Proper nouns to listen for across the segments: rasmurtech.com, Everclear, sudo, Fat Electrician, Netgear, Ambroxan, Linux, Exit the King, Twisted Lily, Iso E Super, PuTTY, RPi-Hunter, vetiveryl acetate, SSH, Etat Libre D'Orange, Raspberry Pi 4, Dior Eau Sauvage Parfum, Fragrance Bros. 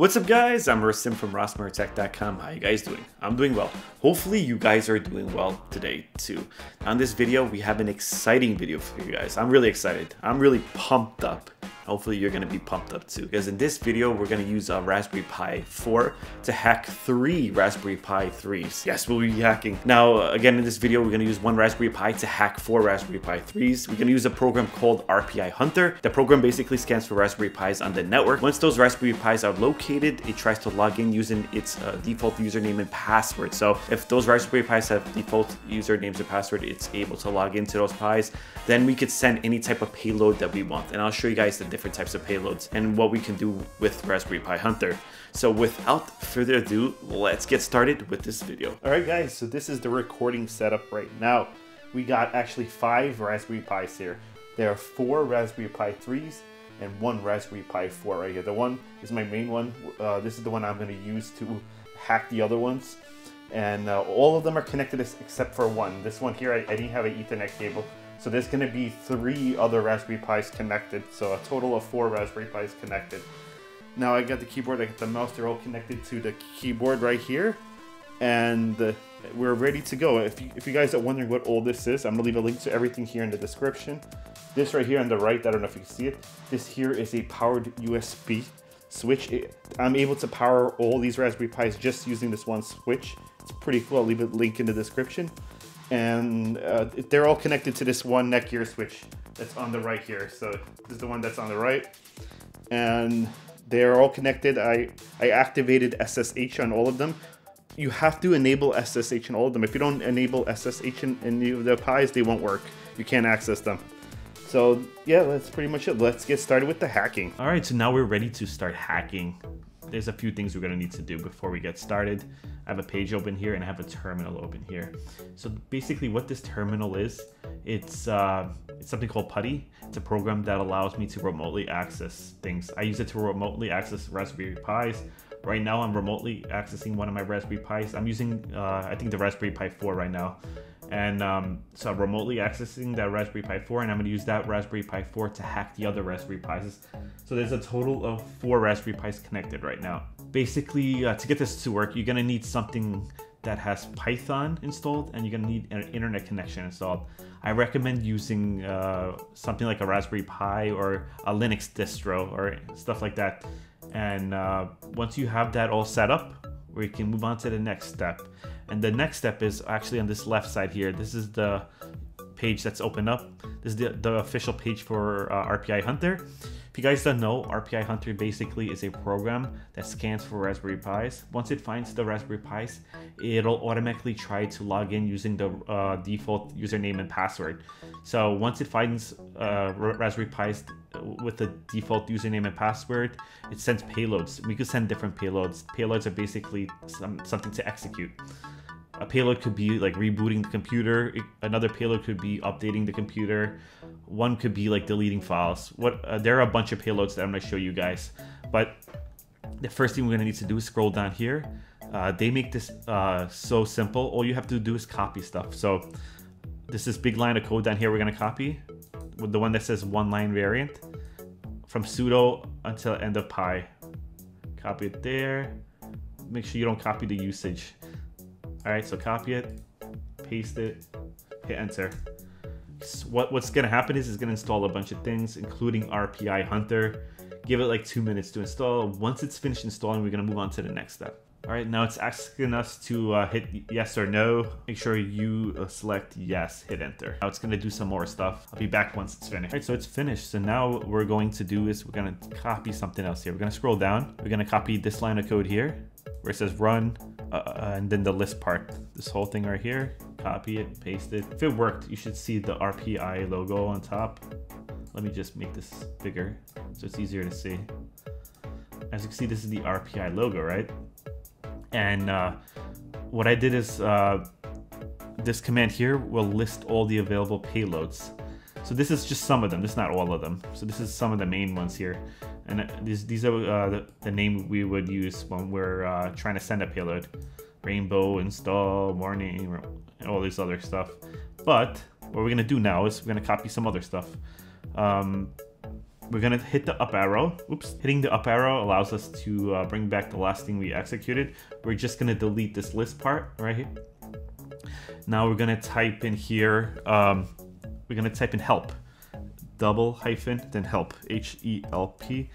What's up guys, I'm Rasim from rasmurtech.com. How are you guys doing? I'm doing well. Hopefully you guys are doing well today too. On this video, we have an exciting video for you guys. I'm really excited. I'm really pumped up. Hopefully you're gonna be pumped up too, because in this video, we're gonna use a Raspberry Pi 4 to hack 3 Raspberry Pi 3s. Yes, we'll be hacking. Now, again, in this video, we're gonna use 1 Raspberry Pi to hack 4 Raspberry Pi 3s. We're gonna use a program called RPi-Hunter. The program basically scans for Raspberry Pis on the network. Once those Raspberry Pis are located, it tries to log in using its default username and password. So if those Raspberry Pis have default usernames and password, it's able to log into those Pis. Then we could send any type of payload that we want. And I'll show you guys the different types of payloads and what we can do with RPi-Hunter. So without further ado, let's get started with this video. All right guys, so this is the recording setup right now. We got actually 5 Raspberry Pis here. There are 4 Raspberry Pi 3s and 1 Raspberry Pi 4 right here. The one is my main one. This is the one I'm going to use to hack the other ones. And all of them are connected except for one. This one here, I didn't have an Ethernet cable. So there's going to be 3 other Raspberry Pis connected, so a total of 4 Raspberry Pis connected. Now I got the keyboard, I got the mouse, they're all connected to the keyboard right here. And we're ready to go. If you guys are wondering what all this is, I'm going to leave a link to everything here in the description. This right here on the right, I don't know if you can see it. This here is a powered USB switch. I'm able to power all these Raspberry Pis just using this one switch. It's pretty cool. I'll leave a link in the description. And they're all connected to this one Netgear switch that's on the right here. So this is the one that's on the right. And they're all connected. I activated SSH on all of them. You have to enable SSH on all of them. If you don't enable SSH in any of the Pis, they won't work. You can't access them. So yeah, that's pretty much it. Let's get started with the hacking. All right, so now we're ready to start hacking. There's a few things we're gonna need to do before we get started. I have a page open here and I have a terminal open here. So basically what this terminal is, it's something called PuTTY. It's a program that allows me to remotely access things. I use it to remotely access Raspberry Pis. Right now I'm remotely accessing one of my Raspberry Pis. I'm using, I think the Raspberry Pi 4 right now. And so I'm remotely accessing that Raspberry Pi 4 and I'm gonna use that Raspberry Pi 4 to hack the other Raspberry Pis. So there's a total of 4 Raspberry Pis connected right now. Basically, to get this to work, you're gonna need something that has Python installed and you're gonna need an internet connection installed. I recommend using something like a Raspberry Pi or a Linux distro or stuff like that. And once you have that all set up, we can move on to the next step. And the next step is actually on this left side here. This is the page that's open up. This is the official page for RPi-Hunter. If you guys don't know, RPi-Hunter basically is a program that scans for Raspberry Pis. Once it finds the Raspberry Pis, it'll automatically try to log in using the default username and password. So once it finds Raspberry Pis with the default username and password, it sends payloads. We could send different payloads. Payloads are basically something to execute. A payload could be like rebooting the computer. Another payload could be updating the computer. One could be like deleting files. There are a bunch of payloads that I'm going to show you guys. But the first thing we're going to need to do is scroll down here. They make this so simple. All you have to do is copy stuff. So this is big line of code down here. We're going to copy with the one that says one line variant from sudo until end of pi. Copy it there. Make sure you don't copy the usage. All right, so copy it, paste it, hit enter. So what's gonna happen is it's gonna install a bunch of things, including RPi-Hunter. Give it like 2 minutes to install. Once it's finished installing, we're gonna move on to the next step. All right, now it's asking us to hit yes or no. Make sure you select yes, hit enter. Now it's gonna do some more stuff. I'll be back once it's finished. All right, so it's finished. So now what we're going to do is we're gonna copy something else here. We're gonna scroll down. We're gonna copy this line of code here where it says run, and then the list part, this whole thing right here, copy it, paste it. If it worked, you should see the RPi logo on top. Let me just make this bigger so it's easier to see. As you can see, this is the RPi logo, right? And what I did is this command here will list all the available payloads. So this is just some of them, this is not all of them. So this is some of the main ones here. And these are the name we would use when we're trying to send a payload. Rainbow, install, warning, and all this other stuff. But what we're gonna do now is we're gonna copy some other stuff. We're gonna hit the up arrow. Oops, hitting the up arrow allows us to bring back the last thing we executed. We're just gonna delete this list part right here. Now we're gonna type in here, we're gonna type in help, double hyphen, then help, H-E-L-P.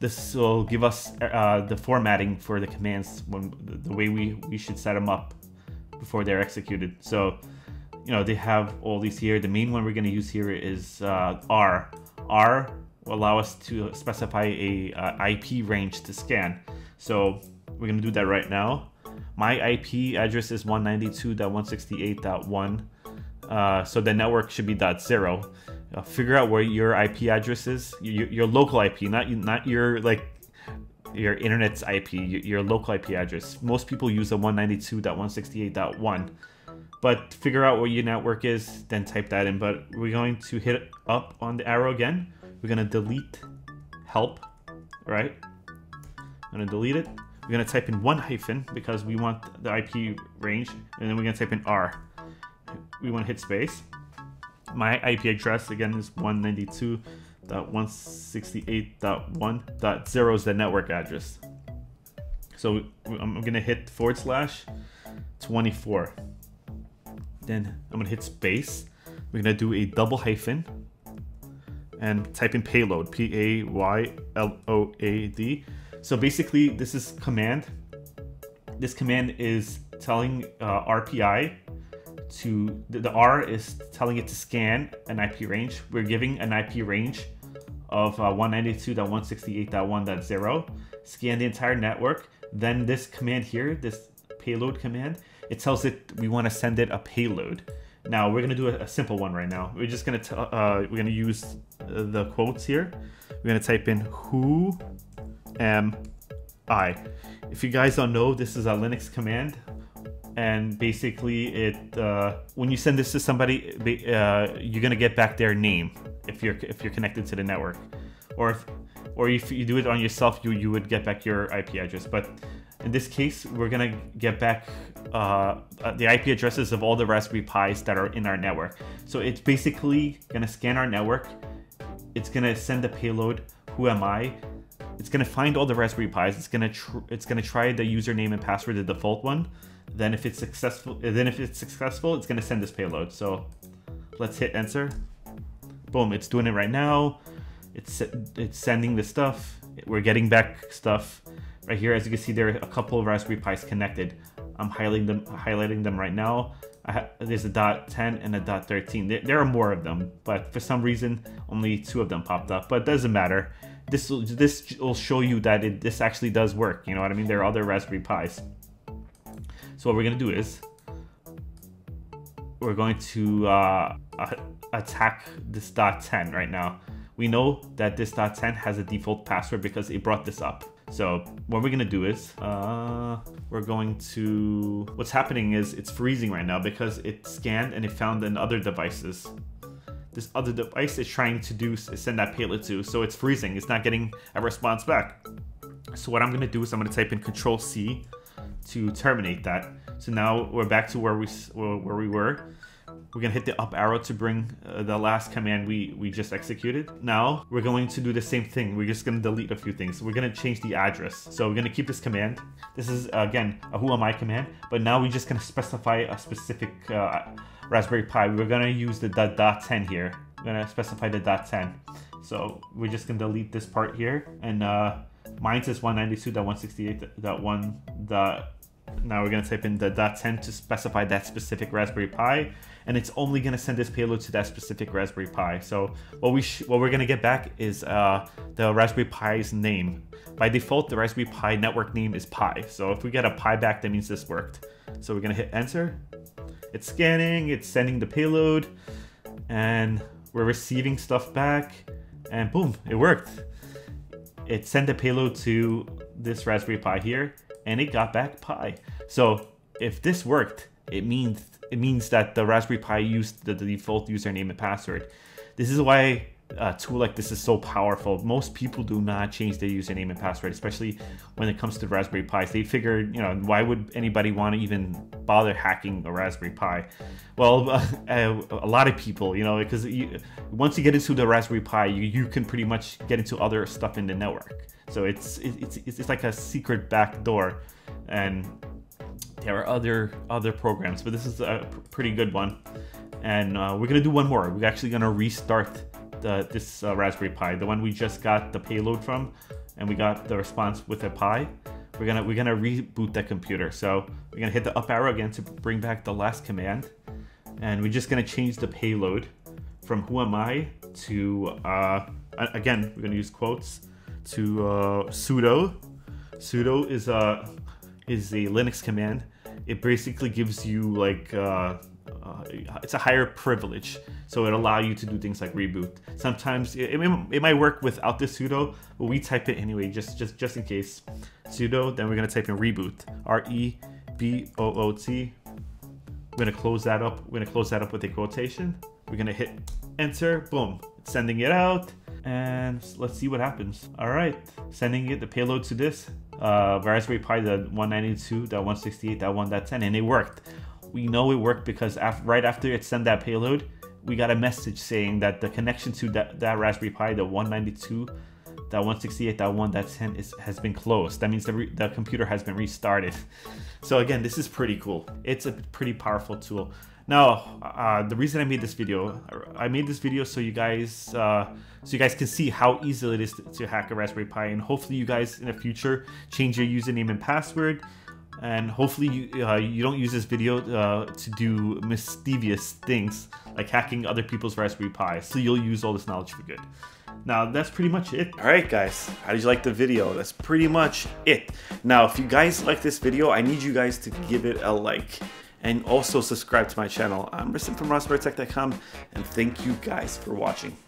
This will give us the formatting for the commands, when the way we should set them up before they're executed. So, you know, they have all these here. The main one we're gonna use here is R. R will allow us to specify a IP range to scan. So we're gonna do that right now. My IP address is 192.168.1. So the network should be .0. Figure out where your IP address is, your local IP, not your like your internet's IP, your local IP address. Most people use a 192.168.1, but figure out what your network is, then type that in. But we're going to hit up on the arrow again. We're gonna delete help, right? I'm gonna delete it. We're gonna type in one hyphen because we want the IP range, and then we're gonna type in R. We want to hit space. My IP address again is 192.168.1.0 is the network address. So I'm gonna hit /24. Then I'm gonna hit space. We're gonna do a double hyphen and type in payload, P-A-Y-L-O-A-D. So basically this is command. This command is telling RPi to, the R is telling it to scan an IP range. We're giving an IP range of 192.168.1.0, scan the entire network. Then this command here, this payload command, it tells it we want to send it a payload. Now we're gonna do a simple one right now. We're just gonna we're gonna use the quotes here. We're gonna type in who am I. If you guys don't know, this is a Linux command. And basically, it when you send this to somebody, you're gonna get back their name if you're connected to the network, or if you do it on yourself, you would get back your IP address. But in this case, we're gonna get back the IP addresses of all the Raspberry Pis that are in our network. So it's basically gonna scan our network. It's gonna send the payload. Who am I? It's gonna find all the Raspberry Pis. It's gonna try the username and password, the default one. Then if it's successful, it's gonna send this payload. So let's hit enter. Boom, it's doing it right now. It's sending this stuff. We're getting back stuff right here. As you can see, there are a couple of Raspberry Pis connected. I'm highlighting them right now. There's a .10 and a .13. There are more of them, but for some reason, only 2 of them popped up, but it doesn't matter. This will show you that this actually does work. You know what I mean? There are other Raspberry Pis. So what we're gonna do is we're going to attack this .10 right now. We know that this .10 has a default password because it brought this up. So what we're gonna do is we're going to, what's happening is it's freezing right now because it scanned and it found in other devices. This other device is trying to send that payload to, so it's freezing. It's not getting a response back. So what I'm gonna do is I'm gonna type in Control C to terminate that. So now we're back to where we were. We're gonna hit the up arrow to bring the last command we just executed. Now we're going to do the same thing. We're just gonna delete a few things. We're gonna change the address. So we're gonna keep this command. This is again a who am I command, but now we're just gonna specify a specific Raspberry Pi. We're gonna use the .10 here. We're gonna specify the .10. So we're just gonna delete this part here, and mine's is 192.168.1. Now we're gonna type in the .10 to specify that specific Raspberry Pi, and it's only gonna send this payload to that specific Raspberry Pi. So what we're gonna get back is the Raspberry Pi's name. By default, the Raspberry Pi network name is Pi. So if we get a Pi back, that means this worked. So we're gonna hit enter. It's scanning, it's sending the payload, and we're receiving stuff back, and boom, it worked. It sent a payload to this Raspberry Pi here, and it got back Pi. So if this worked, it means that the Raspberry Pi used the default username and password. This is why a tool like this is so powerful. Most people do not change their username and password, especially when it comes to Raspberry Pis. They figured, you know, why would anybody want to even bother hacking a Raspberry Pi? Well, a lot of people, you know, because once you get into the Raspberry Pi, you can pretty much get into other stuff in the network. So it's like a secret back door, and there are other programs, but this is a pretty good one. And we're gonna do one more. We're actually gonna restart this Raspberry Pi, the one we just got the payload from, and we got the response with a Pi. We're gonna reboot that computer. So we're gonna hit the up arrow again to bring back the last command, and we're just gonna change the payload from "Who am I" to again, we're gonna use quotes, to sudo. Sudo is a Linux command. It basically gives you like it's a higher privilege, so it allows you to do things like reboot. Sometimes it might work without the sudo, but we type it anyway, just in case. Sudo, then we're gonna type in reboot, R-E-B-O-O-T. We're gonna close that up. We're gonna close that up with a quotation. We're gonna hit enter. Boom, it's sending it out, and let's see what happens. All right, sending it the payload to this Raspberry Pi, the 192.168.1.10, and it worked. We know it worked because right after it sent that payload, we got a message saying that the connection to that Raspberry Pi, the 192.168.1.10 has been closed. That means the computer has been restarted. So again, this is pretty cool. It's a pretty powerful tool. Now, the reason I made this video so you guys can see how easy it is to hack a Raspberry Pi, and hopefully you guys in the future change your username and password, and hopefully you don't use this video to do mischievous things like hacking other people's Raspberry Pi. So you'll use all this knowledge for good. Now that's pretty much it. All right guys, how did you like the video? That's pretty much it. Now if you guys like this video, I need you guys to give it a like, and also subscribe to my channel. I'm Rasmurtech from rasmurtech.com, and thank you guys for watching.